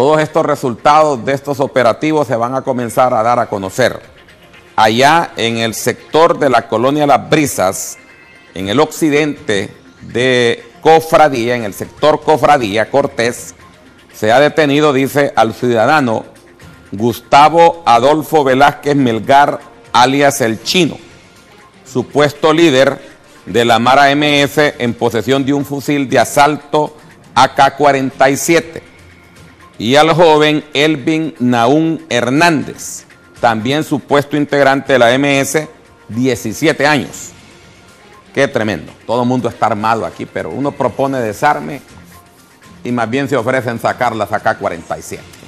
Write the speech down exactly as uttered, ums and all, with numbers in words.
Todos estos resultados de estos operativos se van a comenzar a dar a conocer. Allá en el sector de la colonia Las Brisas, en el occidente de Cofradía, en el sector Cofradía, Cortés, se ha detenido, dice, al ciudadano Gustavo Adolfo Velázquez Melgar, alias El Chino, supuesto líder de la Mara M S en posesión de un fusil de asalto A K cuarenta y siete, y al joven Elvin Naún Hernández, también supuesto integrante de la M S, diecisiete años. Qué tremendo, todo el mundo está armado aquí, pero uno propone desarme y más bien se ofrecen sacar las A K cuarenta y siete.